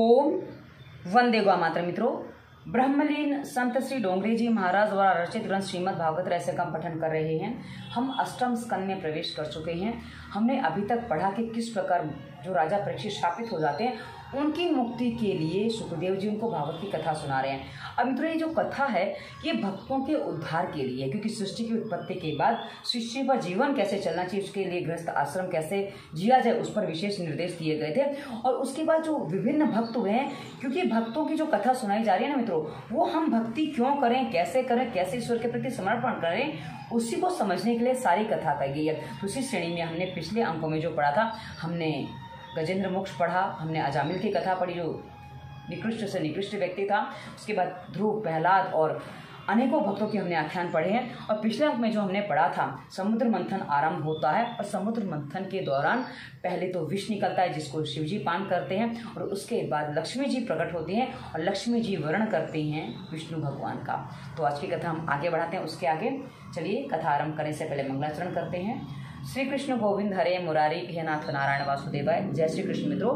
ओम वंदे गौ मातरम। मित्रों, ब्रह्मलीन संत श्री डोंगरेजी महाराज द्वारा रचित ग्रंथ श्रीमद भागवत रहस्य का पठन कर रहे हैं। हम अष्टम स्कंद में प्रवेश कर चुके हैं। हमने अभी तक पढ़ा कि किस प्रकार जो राजा परीक्षित शापित हो जाते हैं उनकी मुक्ति के लिए सुखदेव जी उनको भागवत की कथा सुना रहे हैं। अब मित्रों, ये जो कथा है ये भक्तों के उद्धार के लिए है, क्योंकि सृष्टि की उत्पत्ति के बाद सृष्टि पर जीवन कैसे चलना चाहिए, उसके लिए गृहस्थ आश्रम कैसे जिया जाए, उस पर विशेष निर्देश दिए गए थे। और उसके बाद जो विभिन्न भक्त हुए हैं, क्योंकि भक्तों की जो कथा सुनाई जा रही है ना मित्रों, वो हम भक्ति क्यों करें, कैसे करें, कैसे ईश्वर के प्रति समर्पण करें, उसी को समझने के लिए सारी कथा कही गई है। उसी श्रेणी में हमने पिछले अंकों में जो पढ़ा था, हमने गजेंद्र मोक्ष पढ़ा, हमने अजामिल की कथा पढ़ी जो निकृष्ट से निकृष्ट व्यक्ति था, उसके बाद ध्रुव, प्रहलाद और अनेकों भक्तों के हमने आख्यान पढ़े हैं। और पिछले अंक में जो हमने पढ़ा था, समुद्र मंथन आरंभ होता है और समुद्र मंथन के दौरान पहले तो विष निकलता है जिसको शिवजी पान करते हैं, और उसके बाद लक्ष्मी जी प्रकट होती हैं और लक्ष्मी जी वर्ण करते हैं विष्णु भगवान का। तो आज की कथा हम आगे बढ़ाते हैं। उसके आगे चलिए कथा आरंभ करने से पहले मंगलाचरण करते हैं। श्री कृष्ण गोविंद हरे मुरारी, हे नाथ नारायण वासुदेवाय। जय श्री कृष्ण। मित्रों,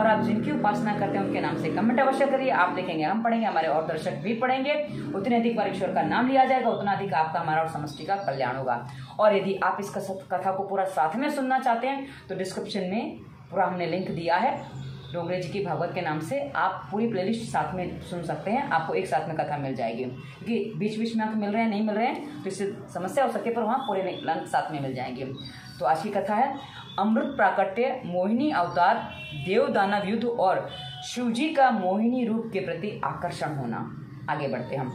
और आप जिनकी उपासना करते हैं उनके नाम से कमेंट अवश्य करिए। आप लिखेंगे, हम पढ़ेंगे, हमारे और दर्शक भी पढ़ेंगे। उतने अधिक बार ईश्वर का नाम लिया जाएगा, उतना अधिक आपका, हमारा और समष्टि का कल्याण होगा। और यदि आप इस कथा को पूरा साथ में सुनना चाहते हैं तो डिस्क्रिप्शन में पूरा हमने लिंक दिया है डोंगरेजी की भागवत के नाम से। आप पूरी प्लेलिस्ट साथ में सुन सकते हैं, आपको एक साथ में कथा मिल जाएगी। क्योंकि बीच बीच में अंक मिल रहे हैं, नहीं मिल रहे हैं तो इससे समस्या हो सकती है, पर वहाँ पूरे अंक साथ में मिल जाएंगे। तो आज की कथा है अमृत प्राकट्य, मोहिनी अवतार, देव दानव युद्ध और शिवजी का मोहिनी रूप के प्रति आकर्षण होना। आगे बढ़ते हम।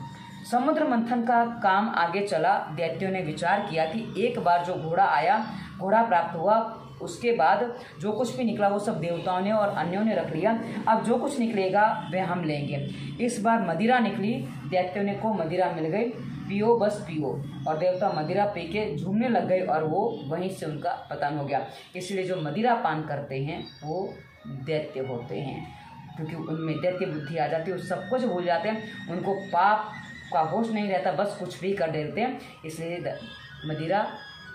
समुद्र मंथन का काम आगे चला। दैत्यों ने विचार किया कि एक बार जो घोड़ा आया, घोड़ा प्राप्त हुआ, उसके बाद जो कुछ भी निकला वो सब देवताओं ने और अन्यों ने रख लिया। अब जो कुछ निकलेगा वह हम लेंगे। इस बार मदिरा निकली, दैत्यों ने को मदिरा मिल गई, पियो बस पियो। और देवता मदिरा पी के झूमने लग गए और वो वहीं से उनका पतन हो गया। इसलिए जो मदिरा पान करते हैं वो दैत्य होते हैं, क्योंकि उनमें दैत्य बुद्धि आ जाती है, वो सब कुछ भूल जाते हैं, उनको पाप का होश नहीं रहता, बस कुछ भी कर देते हैं। इसलिए मदिरा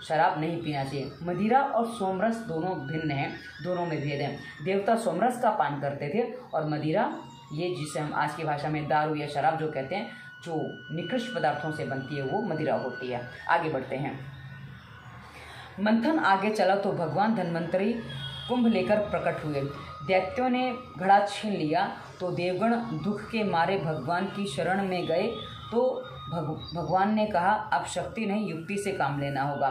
शराब नहीं पीना चाहिए। मदिरा और सोमरस दोनों भिन्न हैं, दोनों में भेद है। देवता सोमरस का पान करते थे और मदिरा, ये जिसे हम आज की भाषा में दारू या शराब जो कहते हैं, जो निकृष्ट पदार्थों से बनती है, वो मदिरा होती है। आगे बढ़ते हैं। मंथन आगे चला तो भगवान धन्वंतरि कुंभ लेकर प्रकट हुए। दैत्यों ने घड़ा छीन लिया तो देवगण दुख के मारे भगवान की शरण में गए। तो भगवान ने कहा, अब शक्ति नहीं, युक्ति से काम लेना होगा।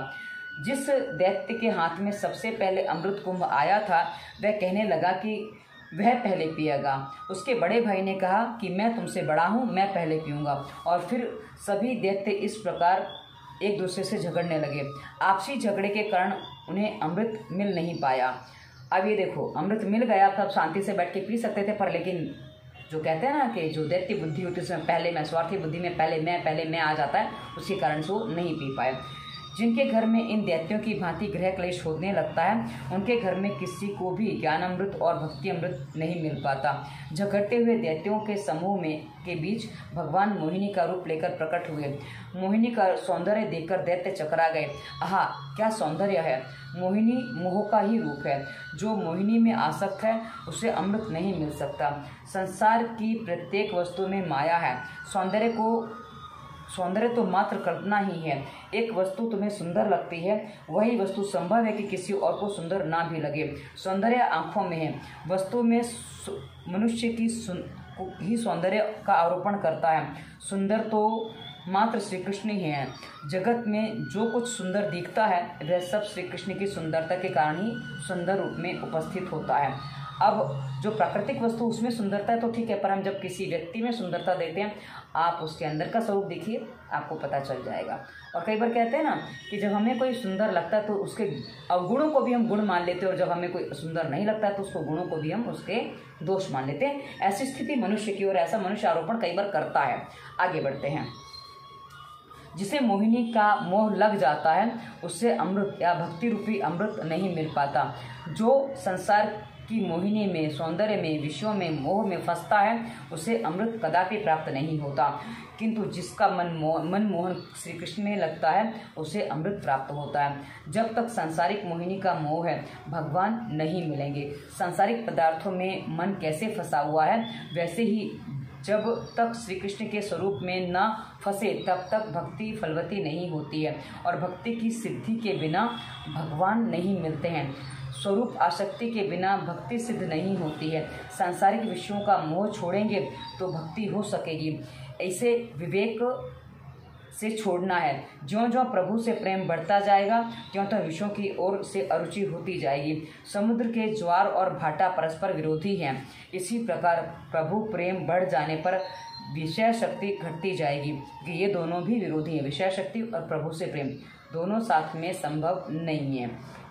जिस दैत्य के हाथ में सबसे पहले अमृत कुंभ आया था वह कहने लगा कि वह पहले पिएगा। उसके बड़े भाई ने कहा कि मैं तुमसे बड़ा हूँ, मैं पहले पीऊँगा। और फिर सभी दैत्य इस प्रकार एक दूसरे से झगड़ने लगे। आपसी झगड़े के कारण उन्हें अमृत मिल नहीं पाया। अब ये देखो, अमृत मिल गया था, अब शांति से बैठ के पी सकते थे, पर लेकिन जो कहते हैं ना कि जो दैत्य बुद्धि होती है उसमें पहले मैं, स्वार्थी बुद्धि में पहले मैं आ जाता है, उसके कारण से वो नहीं पी पाए। जिनके घर में इन दैत्यों की भांति गृह क्लेश होने लगता है, उनके घर में किसी को भी ज्ञान अमृत और भक्ति अमृत नहीं मिल पाता। झगड़ते हुए दैत्यों के समूह में के बीच भगवान मोहिनी का रूप लेकर प्रकट हुए। मोहिनी का सौंदर्य देखकर दैत्य चकरा गए। आहा, क्या सौंदर्य है! मोहिनी मोह का ही रूप है। जो मोहिनी में आसक्त है उसे अमृत नहीं मिल सकता। संसार की प्रत्येक वस्तु में माया है। सौंदर्य तो मात्र कल्पना ही है। एक वस्तु तुम्हें सुंदर लगती है, वही वस्तु संभव है कि किसी और को सुंदर ना भी लगे। सौंदर्य आँखों में है। वस्तु में मनुष्य की ही सौंदर्य का आरोपण करता है। सुंदर तो मात्र श्री कृष्ण ही है। जगत में जो कुछ सुंदर दिखता है वह सब श्री कृष्ण की सुंदरता के कारण ही सुंदर रूप में उपस्थित होता है। अब जो प्राकृतिक वस्तु उसमें सुंदरता है तो ठीक है, पर हम जब किसी व्यक्ति में सुंदरता देते हैं, आप उसके अंदर का स्वरूप देखिए, आपको पता चल जाएगा। और कई बार कहते हैं ना कि जब हमें कोई सुंदर लगता है तो उसके अवगुणों को भी हम गुण मान लेते हैं, और जब हमें कोई सुंदर नहीं लगता है तो उसको गुणों को भी हम उसके दोष मान लेते हैं। ऐसी स्थिति मनुष्य की, और ऐसा मनुष्य आरोपण कई बार करता है। आगे बढ़ते हैं। जिसे मोहिनी का मोह लग जाता है उससे अमृत या भक्ति रूपी अमृत नहीं मिल पाता। जो संसार कि मोहिनी में, सौंदर्य में, विषयों में, मोह में फंसता है उसे अमृत कदापि प्राप्त नहीं होता, किंतु जिसका मन मोहन श्री कृष्ण में लगता है उसे अमृत प्राप्त होता है। जब तक सांसारिक मोहिनी का मोह है भगवान नहीं मिलेंगे। सांसारिक पदार्थों में मन कैसे फंसा हुआ है वैसे ही जब तक श्री कृष्ण के स्वरूप में न फंसे तब तक भक्ति फलवती नहीं होती है और भक्ति की सिद्धि के बिना भगवान नहीं मिलते हैं। स्वरूप आसक्ति के बिना भक्ति सिद्ध नहीं होती है। सांसारिक विषयों का मोह छोड़ेंगे तो भक्ति हो सकेगी। ऐसे विवेक से छोड़ना है। ज्यों-ज्यों प्रभु से प्रेम बढ़ता जाएगा त्यों-त्यों विषयों की ओर से अरुचि होती जाएगी। समुद्र के ज्वार और भाटा परस्पर विरोधी हैं। इसी प्रकार प्रभु प्रेम बढ़ जाने पर विषय शक्ति घटती जाएगी कि ये दोनों भी विरोधी हैं। विषय शक्ति और प्रभु से प्रेम दोनों साथ में संभव नहीं है।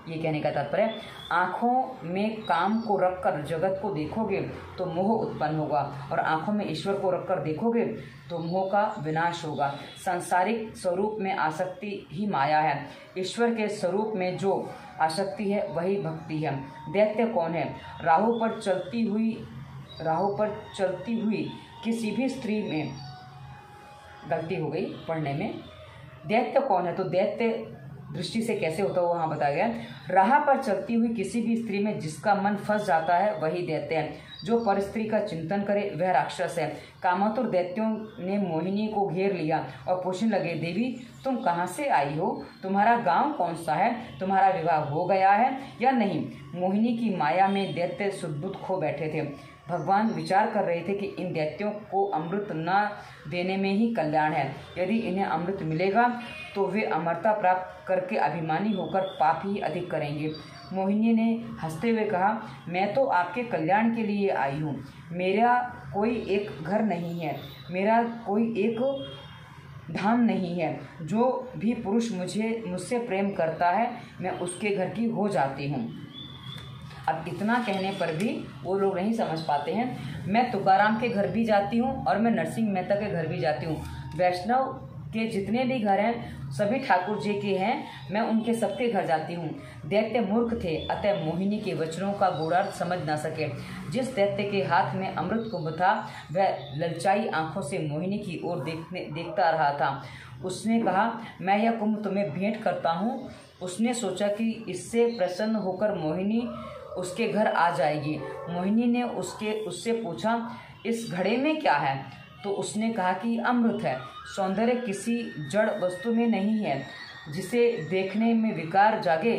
ये कहने का तात्पर्य, आँखों में काम को रखकर जगत को देखोगे तो मोह उत्पन्न होगा और आँखों में ईश्वर को रखकर देखोगे तो मोह का विनाश होगा। सांसारिक स्वरूप में आसक्ति ही माया है। ईश्वर के स्वरूप में जो आसक्ति है वही भक्ति है। दैत्य कौन है? राहु पर चलती हुई किसी भी स्त्री में, गलती हो गई पढ़ने में, दैत्य कौन है तो दैत्य दृष्टि से कैसे होता है वो वहाँ बताया गया। राह पर चलती हुई किसी भी स्त्री में जिसका मन फंस जाता है वही दैत्य है। जो पर स्त्री का चिंतन करे वह राक्षस है। कामातुर दैत्यों ने मोहिनी को घेर लिया और पूछने लगे, देवी तुम कहाँ से आई हो? तुम्हारा गांव कौन सा है? तुम्हारा विवाह हो गया है या नहीं? मोहिनी की माया में दैत्य सुदबुद खो बैठे थे। भगवान विचार कर रहे थे कि इन दैत्यों को अमृत न देने में ही कल्याण है। यदि इन्हें अमृत मिलेगा तो वे अमरता प्राप्त करके अभिमानी होकर पाप ही अधिक करेंगे। मोहिनी ने हंसते हुए कहा, मैं तो आपके कल्याण के लिए आई हूँ। मेरा कोई एक घर नहीं है, मेरा कोई एक धाम नहीं है। जो भी पुरुष मुझसे प्रेम करता है मैं उसके घर की हो जाती हूँ। अब इतना कहने पर भी वो लोग नहीं समझ पाते हैं। मैं तुकाराम के घर भी जाती हूँ और मैं नरसिंह मेहता के घर भी जाती हूँ। वैष्णव के जितने भी घर हैं सभी ठाकुर जी के हैं, मैं उनके सबके घर जाती हूँ। दैत्य मूर्ख थे, अतः मोहिनी के वचनों का गूढ़ार्थ समझ ना सके। जिस दैत्य के हाथ में अमृत कुंभ था वह ललचाई आंखों से मोहिनी की ओर देखता रहा था। उसने कहा, मैं यह कुंभ तुम्हें भेंट करता हूँ। उसने सोचा कि इससे प्रसन्न होकर मोहिनी उसके घर आ जाएगी। मोहिनी ने उससे पूछा, इस घड़े में क्या है? तो उसने कहा कि अमृत है। सौंदर्य किसी जड़ वस्तु में नहीं है। जिसे देखने में विकार जागे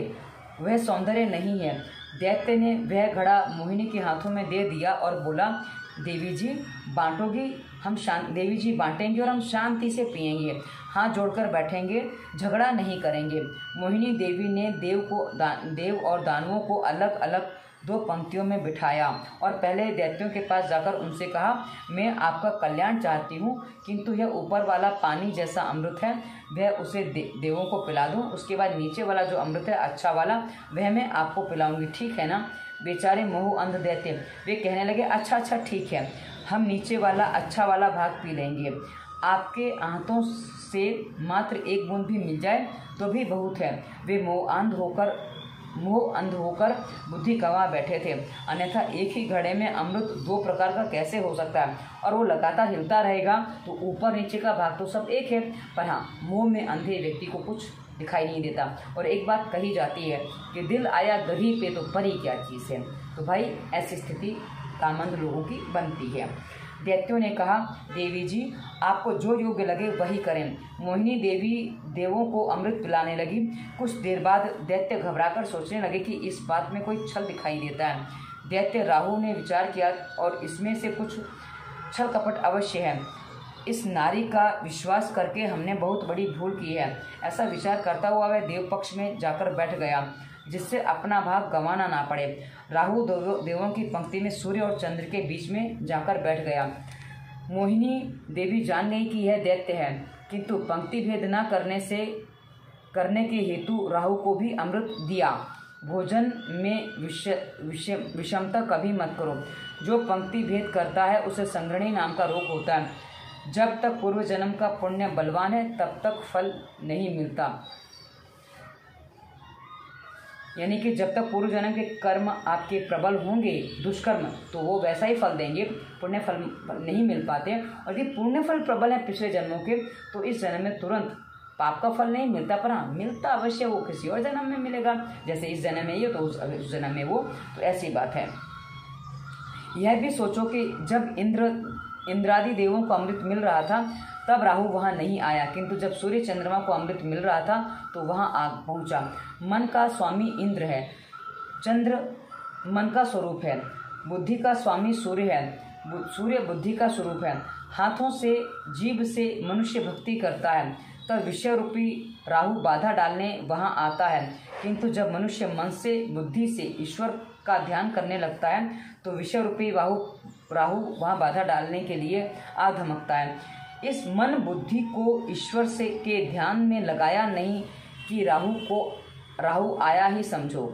वह सौंदर्य नहीं है। दैत्य ने वह घड़ा मोहिनी के हाथों में दे दिया और बोला, देवी जी बांटेंगे और हम शांति से पिएंगे, हाथ जोड़कर बैठेंगे, झगड़ा नहीं करेंगे। मोहिनी देवी ने देव और दानवों को अलग अलग 2 पंक्तियों में बिठाया और पहले दैत्यों के पास जाकर उनसे कहा, मैं आपका कल्याण चाहती हूँ, किंतु यह ऊपर वाला पानी जैसा अमृत है वह उसे देवों को पिला दूँ, उसके बाद नीचे वाला जो अमृत है अच्छा वाला वह मैं आपको पिलाऊँगी, ठीक है ना? बेचारे मोह अंध दैत्य वे कहने लगे, अच्छा अच्छा ठीक है, हम नीचे वाला अच्छा वाला भाग पी लेंगे। आपके हाथों से मात्र एक बूंद भी मिल जाए तो भी बहुत है। वे मोह अंध होकर बुद्धि गंवा बैठे थे। अन्यथा एक ही घड़े में अमृत 2 प्रकार का कैसे हो सकता है? और वो लगातार हिलता रहेगा तो ऊपर नीचे का भाग तो सब एक है, पर हाँ, मोह में अंधे व्यक्ति को कुछ दिखाई नहीं देता। और एक बात कही जाती है कि दिल आया गधी पे तो परी क्या चीज़ है। तो भाई ऐसी स्थिति कामंद लोगों की बनती है। दैत्यों ने कहा, देवी जी आपको जो योग्य लगे वही करें। मोहिनी देवी देवों को अमृत पिलाने लगी। कुछ देर बाद दैत्य घबराकर सोचने लगे कि इस बात में कोई छल दिखाई देता है। दैत्य राहु ने विचार किया और इसमें से कुछ छल कपट अवश्य है। इस नारी का विश्वास करके हमने बहुत बड़ी भूल की है। ऐसा विचार करता हुआ वह देव पक्ष में जाकर बैठ गया, जिससे अपना भाग गंवाना ना पड़े। राहु देवों की पंक्ति में सूर्य और चंद्र के बीच में जाकर बैठ गया। मोहिनी देवी जान गई कि यह दैत्य है, किंतु पंक्ति भेद न करने के हेतु राहु को भी अमृत दिया। भोजन में विषमता कभी मत करो। जो पंक्ति भेद करता है उसे संग्रहणी नाम का रोग होता है। जब तक पूर्व जन्म का पुण्य बलवान है तब तक फल नहीं मिलता। यानी कि जब तक पूर्व जन्म के कर्म आपके प्रबल होंगे दुष्कर्म, तो वो वैसा ही फल देंगे, पुण्य फल नहीं मिल पाते। और ये पुण्य फल प्रबल हैं पिछले जन्मों के, तो इस जन्म में तुरंत पाप का फल नहीं मिलता, पर हाँ मिलता अवश्य वो किसी और जन्म में मिलेगा, जैसे इस जन्म में ये तो उस जन्म में वो, तो ऐसी बात है। यह भी सोचो कि जब इंद्रादि देवों को अमृत मिल रहा था तब राहु वहाँ नहीं आया, किंतु जब सूर्य चंद्रमा को अमृत मिल रहा था तो वहाँ आ पहुँचा। मन का स्वामी इंद्र है, चंद्र मन का स्वरूप है, बुद्धि का स्वामी सूर्य है, सूर्य बुद्धि का स्वरूप है। हाथों से जीभ से मनुष्य भक्ति करता है, तब विषय रूपी राहु बाधा डालने वहाँ आता है, किंतु जब मनुष्य मन से बुद्धि से ईश्वर का ध्यान करने लगता है तो विषय रूपी राहु वहाँ बाधा डालने के लिए आ धमकता है। इस मन बुद्धि को ईश्वर से के ध्यान में लगाया नहीं कि राहु आया ही समझो।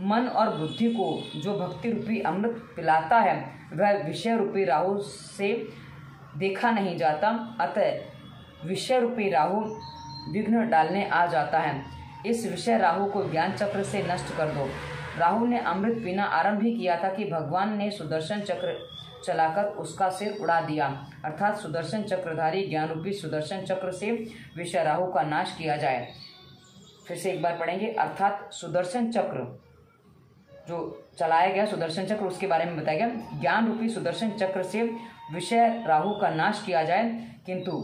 मन और बुद्धि को जो भक्ति रूपी अमृत पिलाता है वह विषय रूपी राहु से देखा नहीं जाता, अतः विषय रूपी राहु विघ्न डालने आ जाता है। इस विषय राहु को ज्ञान चक्र से नष्ट कर दो। राहु ने अमृत पीना आरंभ ही किया था कि भगवान ने सुदर्शन चक्र चलाकर उसका सिर उड़ा दिया, अर्थात सुदर्शन चक्रधारी ज्ञान रूपी सुदर्शन चक्र से विषय राहु का नाश किया जाए। फिर से एक बार पढ़ेंगे, अर्थात सुदर्शन चक्र जो चलाया गया, सुदर्शन चक्र उसके बारे में बताया गया, ज्ञान रूपी सुदर्शन चक्र से विषय राहु का नाश किया जाए, किंतु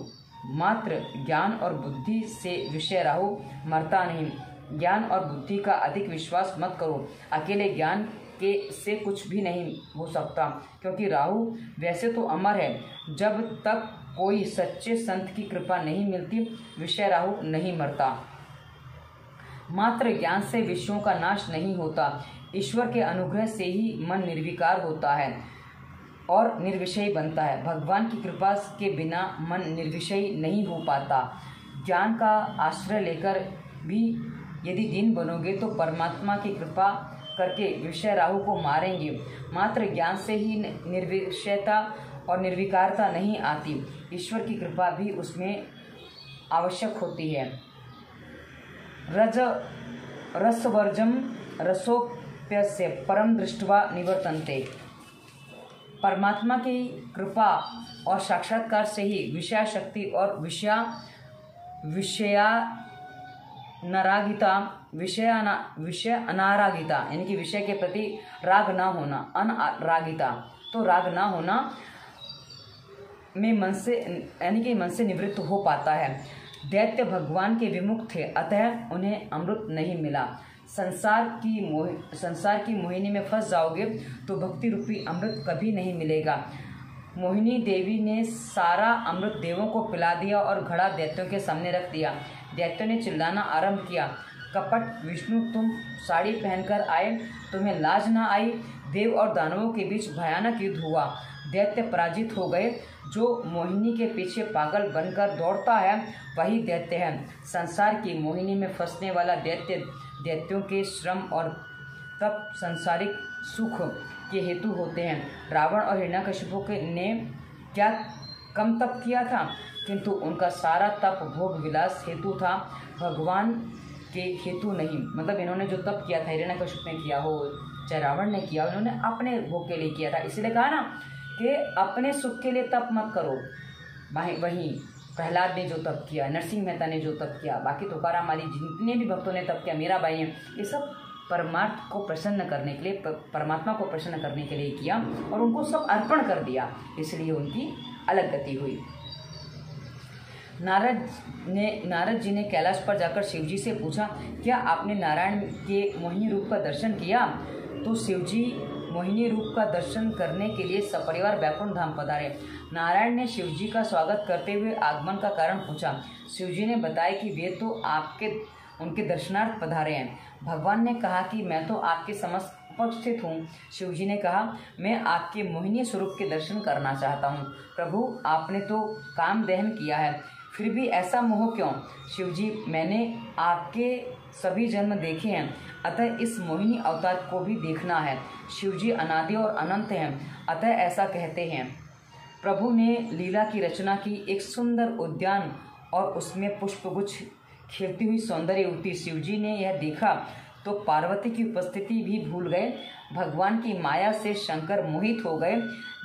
मात्र ज्ञान और बुद्धि से विषय राहु मरता नहीं। ज्ञान और बुद्धि का अधिक विश्वास मत करो, अकेले ज्ञान के से कुछ भी नहीं हो सकता, क्योंकि राहु वैसे तो अमर है, जब तक कोई सच्चे संत की कृपा नहीं मिलती विषय राहु नहीं मरता। मात्र ज्ञान से विषयों का नाश नहीं होता, ईश्वर के अनुग्रह से ही मन निर्विकार होता है और निर्विषयी बनता है। भगवान की कृपा के बिना मन निर्विषयी नहीं हो पाता। ज्ञान का आश्रय लेकर भी यदि दीन बनोगे तो परमात्मा की कृपा करके विषय राहु को मारेंगे। मात्र ज्ञान से ही निर्विषयता और निर्विकारता नहीं आती, ईश्वर की कृपा भी उसमें आवश्यक होती है। रसवर्जम रसोप्यस्य परम दृष्टवा निवर्तन्ते। परमात्मा की कृपा और साक्षात्कार से ही विषया शक्ति और विषया नारागिता, विषय अनारागिता, यानी कि विषय के प्रति राग ना होना, अनारागिता तो राग ना होना में मन से, यानी कि मन से निवृत्त हो पाता है। दैत्य भगवान के विमुख थे, अतः उन्हें अमृत नहीं मिला। संसार की मोहिनी में फंस जाओगे तो भक्ति रूपी अमृत कभी नहीं मिलेगा। मोहिनी देवी ने सारा अमृत देवों को पिला दिया और घड़ा दैत्यों के सामने रख दिया। दैत्यों ने चिल्लाना आरंभ किया, कपट विष्णु तुम साड़ी पहनकर आए, तुम्हें लाज ना आई। देव और दानवों के बीच भयानक युद्ध हुआ, दैत्य पराजित हो गए। जो मोहिनी के पीछे पागल बनकर दौड़ता है वही दैत्य है। संसार की मोहिनी में फंसने वाला दैत्य दैत्यों के श्रम और तप सांसारिक सुख के हेतु होते हैं। रावण और हिरण्यकशिपु ने क्या कम तप किया था, किंतु उनका सारा तप भोग विलास हेतु था, भगवान के हेतु नहीं। मतलब इन्होंने जो तप किया था, हिरण्यकशिप ने किया हो चाहे रावण ने किया, उन्होंने अपने भोग के लिए किया था। इसलिए कहा ना कि अपने सुख के लिए तप मत करो। वहीं प्रहलाद ने जो तप किया, नरसिंह मेहता ने जो तप किया, बाकी तुकाराम आदि जितने भी भक्तों ने तप किया, मेरा भाई है, ये सब परमार्थ को प्रसन्न करने के लिए, परमात्मा को प्रसन्न करने के लिए किया और उनको सब अर्पण कर दिया, इसलिए उनकी अलग गति हुई। नारद जी ने कैलाश पर जाकर शिवजी से पूछा, क्या आपने नारायण के मोहिनी रूप का दर्शन किया? तो शिवजी मोहिनी रूप का दर्शन करने के लिए सपरिवार बैकुंठ धाम पधारे। नारायण ने शिवजी का स्वागत करते हुए आगमन का कारण पूछा। शिवजी ने बताया कि वे तो उनके दर्शनार्थ पधारे हैं। भगवान ने कहा कि मैं तो आपके समस्त उपस्थित हूँ। शिवजी ने कहा, मैं आपके मोहिनी स्वरूप के दर्शन करना चाहता हूँ। प्रभु, आपने तो काम दहन किया है, फिर भी ऐसा मोह क्यों? शिवजी, मैंने आपके सभी जन्म देखे हैं, अतः इस मोहिनी अवतार को भी देखना है। शिवजी अनादि और अनंत हैं, अतः ऐसा कहते हैं। प्रभु ने लीला की रचना की। एक सुंदर उद्यान और उसमें पुष्पगुच्छ खेलती हुई सौंदर्यवती शिवजी ने यह देखा तो पार्वती की उपस्थिति भी भूल गए। भगवान की माया से शंकर मोहित हो गए,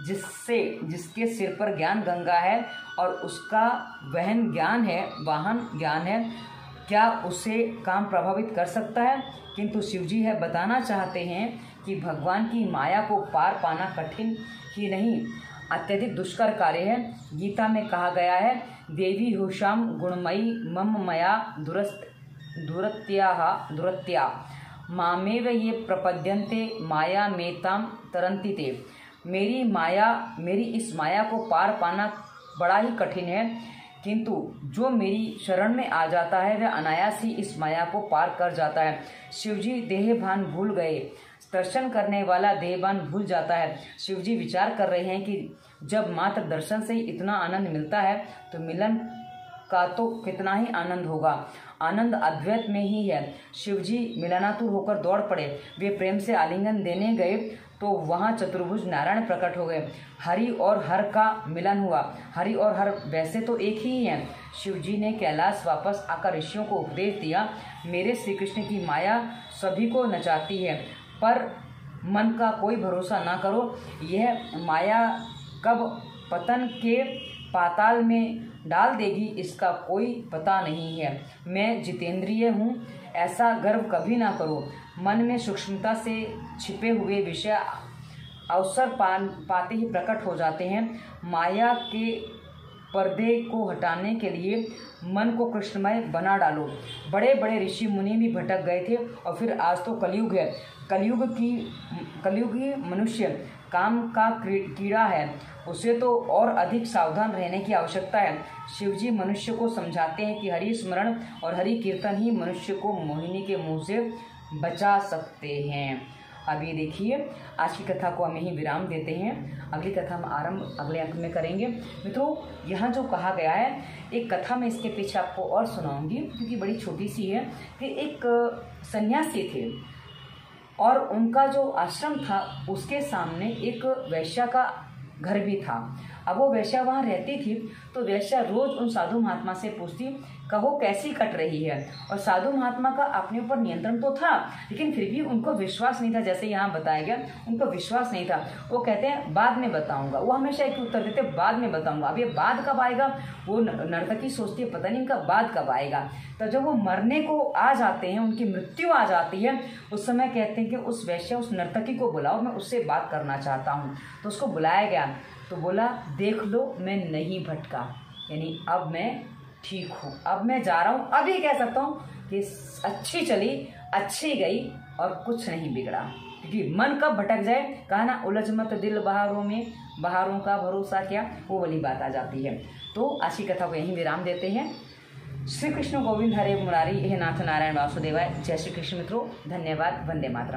जिसके सिर पर ज्ञान गंगा है और उसका वाहन ज्ञान है। क्या उसे काम प्रभावित कर सकता है? किंतु शिवजी है बताना चाहते हैं कि भगवान की माया को पार पाना कठिन ही नहीं अत्यधिक दुष्कर कार्य है। गीता में कहा गया है, देवी होशाम गुणमयी मम मया दुरत्या मामेव ये प्रपद्यन्ते माया मेताम तरंती ते। मेरी इस माया को पार पाना बड़ा ही कठिन है, किंतु जो मेरी शरण में आ जाता है वह अनायास ही इस माया को पार कर जाता है। शिवजी देहभान भूल गए। दर्शन करने वाला देहभान भूल जाता है। शिवजी विचार कर रहे हैं कि जब मात्र दर्शन से ही इतना आनंद मिलता है तो मिलन का तो कितना ही आनंद होगा। आनंद अद्वैत में ही है। शिवजी मिलनातुर होकर दौड़ पड़े। वे प्रेम से आलिंगन देने गए तो वहाँ चतुर्भुज नारायण प्रकट हो गए। हरि और हर का मिलन हुआ। हरि और हर वैसे तो एक ही हैं। शिवजी ने कैलाश वापस आकर ऋषियों को उपदेश दिया, मेरे श्री कृष्ण की माया सभी को नचाती है, पर मन का कोई भरोसा ना करो। यह माया कब पतन के पाताल में डाल देगी इसका कोई पता नहीं है। मैं जितेंद्रिय हूँ ऐसा गर्व कभी ना करो। मन में सूक्ष्मता से छिपे हुए विषय अवसर पाते ही प्रकट हो जाते हैं। माया के पर्दे को हटाने के लिए मन को कृष्णमय बना डालो। बड़े बड़े ऋषि मुनि भी भटक गए थे और फिर आज तो कलयुग है। कलयुगी मनुष्य काम का कीड़ा है, उसे तो और अधिक सावधान रहने की आवश्यकता है। शिवजी मनुष्य को समझाते हैं कि हरि स्मरण और हरि कीर्तन ही मनुष्य को मोहिनी के मुंह से बचा सकते हैं। अब ये देखिए, आज की कथा को हम यहीं विराम देते हैं। अगली कथा हम आरंभ अगले अंक में करेंगे। मित्रों, यहाँ जो कहा गया है एक कथा मैं इसके पीछे आपको और सुनाऊंगी क्योंकि बड़ी छोटी सी है कि एक सन्यासी थे और उनका जो आश्रम था उसके सामने एक वैश्या का घर भी था। अब वो वैश्या वहाँ रहती थी तो वैश्या रोज उन साधु महात्मा से पूछती, कहो कैसी कट रही है। और साधु महात्मा का अपने ऊपर नियंत्रण तो था लेकिन फिर भी उनको विश्वास नहीं था, जैसे यहाँ बताया गया उनको विश्वास नहीं था। वो कहते हैं बाद में बताऊंगा। वो हमेशा एक उत्तर देते बाद में बताऊंगा। अब ये बाद कब आएगा? वो नर्तकी सोचती है पता नहीं इनका बाद कब आएगा। तो जब वो मरने को आ जाते हैं, उनकी मृत्यु आ जाती है, उस समय कहते हैं कि उस वैश्या उस नर्तकी को बुलाओ, मैं उससे बात करना चाहता हूँ। तो उसको बुलाया गया तो बोला, देख लो मैं नहीं भटका, यानी अब मैं ठीक हूँ, अब मैं जा रहा हूँ, अब ये कह सकता हूँ कि अच्छी चली अच्छी गई और कुछ नहीं बिगड़ा। क्योंकि मन कब भटक जाए, कहा ना उलझ मत दिल बहारों में, बहारों का भरोसा क्या, वो वाली बात आ जाती है। तो आज की कथा को यहीं विराम देते हैं। श्री कृष्ण गोविंद हरे मुरारी, हे नाथ नारायण वासुदेवाय। जय श्री कृष्ण मित्रों, धन्यवाद, वंदे मातरम।